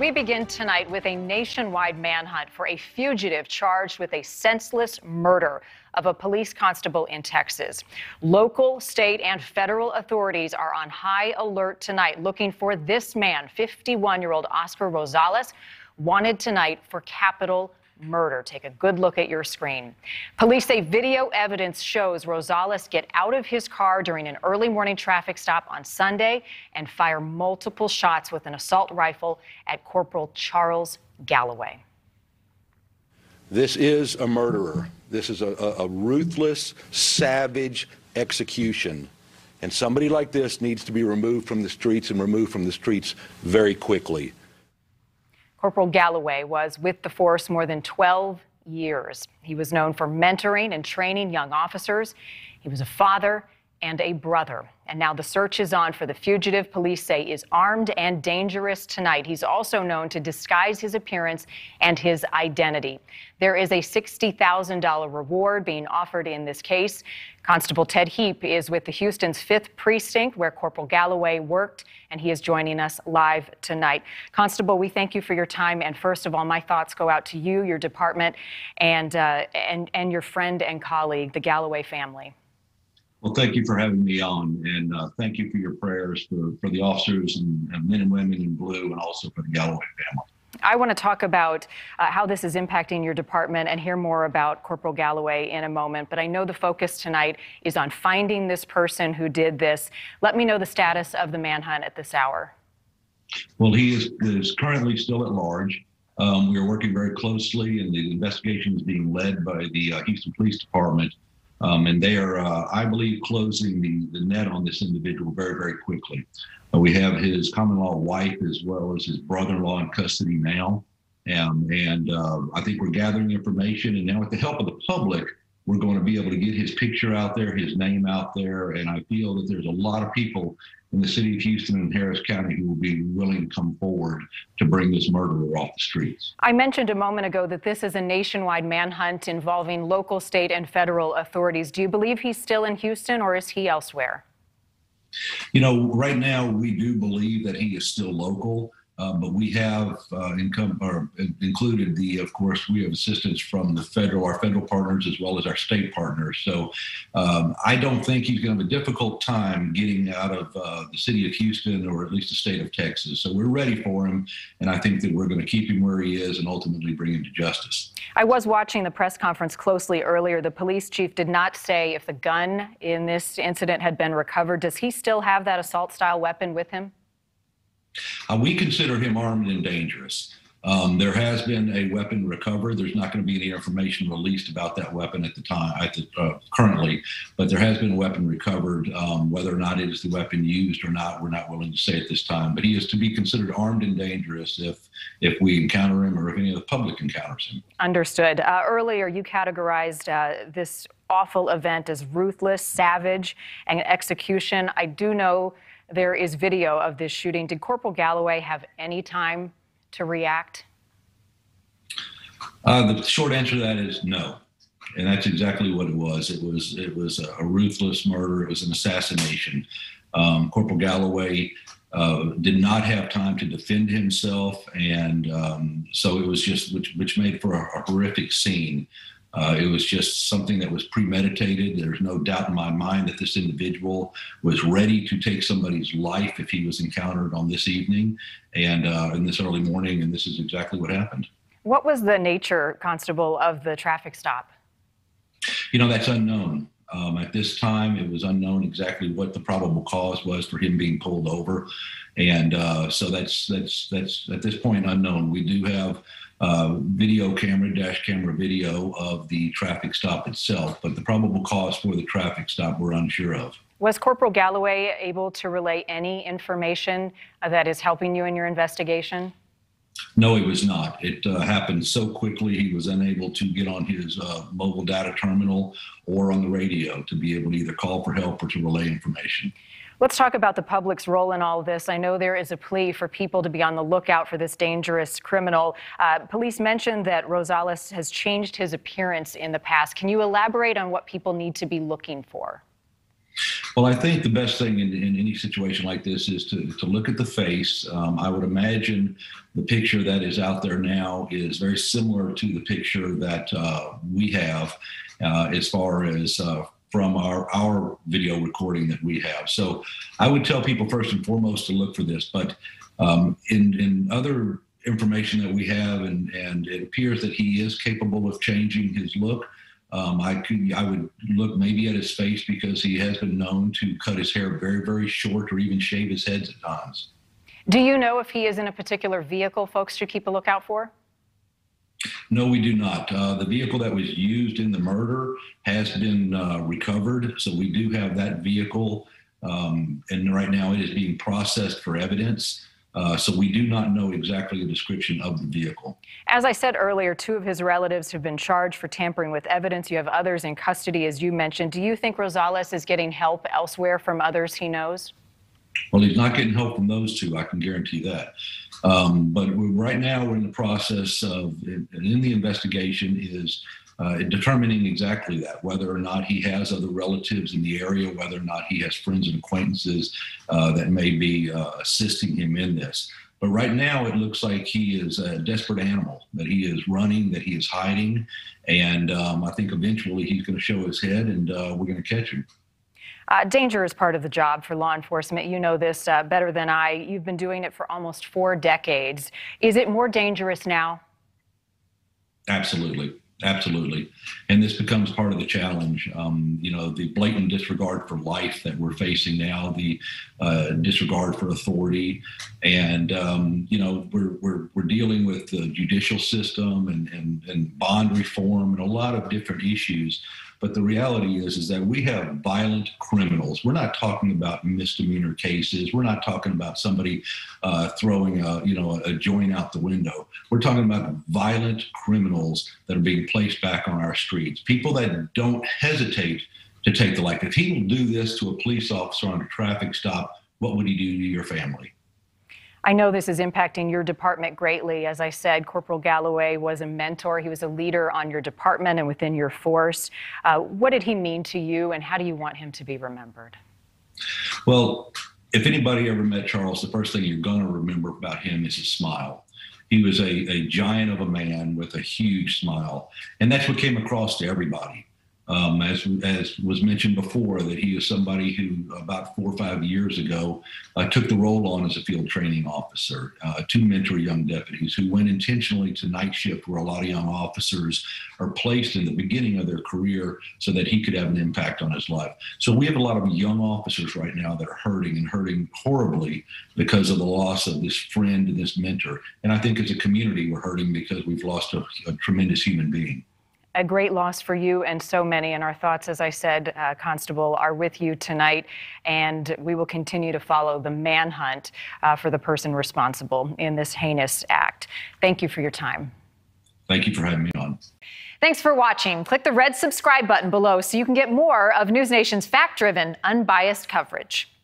We begin tonight with a nationwide manhunt for a fugitive charged with a senseless murder of a police constable in Texas. Local, state, and federal authorities are on high alert tonight looking for this man, 51-year-old Oscar Rosales, wanted tonight for capital murder. Take a good look at your screen. Police say video evidence shows Rosales get out of his car during an early morning traffic stop on Sunday and fire multiple shots with an assault rifle at Corporal Charles Galloway. This is a murderer. This is a ruthless, savage execution. And somebody like this needs to be removed from the streets and removed from the streets very quickly. Corporal Galloway was with the force more than 12 years. He was known for mentoring and training young officers. He was a father and a brother. And now the search is on for the fugitive, police say, is armed and dangerous tonight. He's also known to disguise his appearance and his identity. There is a $60,000 reward being offered in this case. Constable Ted Heap is with the Houston's 5th Precinct, where Corporal Galloway worked, and he is joining us live tonight. Constable, we thank you for your time, and first of all, my thoughts go out to you, your department, and your friend and colleague, the Galloway family. Well, thank you for having me on, and thank you for your prayers for the officers and men and women in blue, and also for the Galloway family. I want to talk about how this is impacting your department and hear more about Corporal Galloway in a moment, but I know the focus tonight is on finding this person who did this. Let me know the status of the manhunt at this hour. Well, he is currently still at large. We are working very closely, and the investigation is being led by the Houston Police Department. And they are, I believe, closing the net on this individual very, very quickly. We have his common-law wife as well as his brother-in-law in custody now. I think we're gathering information. And now with the help of the public, we're going to be able to get his picture out there, his name out there. And I feel that there's a lot of people in the city of Houston and Harris County who will be willing to come forward to bring this murderer off the streets. I mentioned a moment ago that this is a nationwide manhunt involving local, state, and federal authorities. Do you believe he's still in Houston, or is he elsewhere? You know, right now we do believe that he is still local. But we have included of course, we have assistance from our federal partners as well as our state partners. So I don't think he's going to have a difficult time getting out of the city of Houston, or at least the state of Texas. So we're ready for him, and I think that we're going to keep him where he is and ultimately bring him to justice. I was watching the press conference closely earlier. The police chief did not say if the gun in this incident had been recovered. Does he still have that assault-style weapon with him? We consider him armed and dangerous. There has been a weapon recovered. There's not going to be any information released about that weapon at the time, currently, but there has been a weapon recovered. Whether or not it is the weapon used or not, we're not willing to say at this time. But he is to be considered armed and dangerous if we encounter him, or if any of the public encounters him. Understood. Earlier, you categorized this awful event as ruthless, savage, and execution. I do know there is video of this shooting. Did Corporal Galloway have any time to react? The short answer to that is no. And that's exactly what it was. It was a ruthless murder. It was an assassination. Corporal Galloway did not have time to defend himself. And so it was just, which made for a horrific scene. It was just something that was premeditated. There's no doubt in my mind that this individual was ready to take somebody's life if he was encountered on this evening and in this early morning, and this is exactly what happened. What was the nature, Constable, of the traffic stop? You know, that's unknown. At this time, it was unknown exactly what the probable cause was for him being pulled over. And so that's at this point unknown. We do have dash camera video of the traffic stop itself, but the probable cause for the traffic stop we're unsure of. Was Corporal Galloway able to relay any information that is helping you in your investigation? No, he was not. It happened so quickly, he was unable to get on his mobile data terminal or on the radio to be able to either call for help or to relay information. Let's talk about the public's role in all this. I know there is a plea for people to be on the lookout for this dangerous criminal. Police mentioned that Rosales has changed his appearance in the past. Can you elaborate on what people need to be looking for? Well, I think the best thing in any situation like this is to look at the face. I would imagine the picture that is out there now is very similar to the picture that we have as far as from our video recording that we have. So I would tell people first and foremost to look for this, but in other information that we have, and it appears that he is capable of changing his look. I would look maybe at his face, because he has been known to cut his hair very, very short or even shave his head at times. Do you know if he is in a particular vehicle, folks, to keep a lookout for? No, we do not. The vehicle that was used in the murder has been recovered, so we do have that vehicle, and right now it is being processed for evidence. So we do not know exactly the description of the vehicle. As I said earlier, two of his relatives have been charged for tampering with evidence. You have others in custody, as you mentioned. Do you think Rosales is getting help elsewhere from others he knows? Well, he's not getting help from those two, I can guarantee that. But right now we're in the process of, in the investigation, is determining exactly that, whether or not he has other relatives in the area, whether or not he has friends and acquaintances that may be assisting him in this. But right now, it looks like he is a desperate animal, that he is running, that he is hiding. And I think eventually he's going to show his head, and we're going to catch him. Danger is part of the job for law enforcement. You know this better than I. You've been doing it for almost 4 decades. Is it more dangerous now? Absolutely. Absolutely. And this becomes part of the challenge. You know, the blatant disregard for life that we're facing now, the disregard for authority. And, you know, we're dealing with the judicial system and bond reform and a lot of different issues. But the reality is that we have violent criminals. We're not talking about misdemeanor cases. We're not talking about somebody throwing a joint out the window. We're talking about violent criminals that are being placed back on our streets. People that don't hesitate to take the life. If he will do this to a police officer on a traffic stop, what would he do to your family? I know this is impacting your department greatly. As I said, Corporal Galloway was a mentor. He was a leader on your department and within your force. What did he mean to you, and how do you want him to be remembered? Well, if anybody ever met Charles, the first thing you're going to remember about him is his smile. He was a giant of a man with a huge smile, and that's what came across to everybody. As was mentioned before, that he is somebody who about 4 or 5 years ago took the role on as a field training officer to mentor young deputies who went intentionally to night shift, where a lot of young officers are placed in the beginning of their career, so that he could have an impact on his life. So we have a lot of young officers right now that are hurting, and hurting horribly, because of the loss of this friend and this mentor. And I think as a community, we're hurting because we've lost a tremendous human being. A great loss for you and so many, and our thoughts, as I said, Constable, are with you tonight, and we will continue to follow the manhunt for the person responsible in this heinous act. Thank you for your time. Thank you for having me on. Thanks for watching. Click the red subscribe button below so you can get more of News Nation's fact-driven, unbiased coverage.